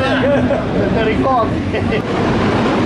the record.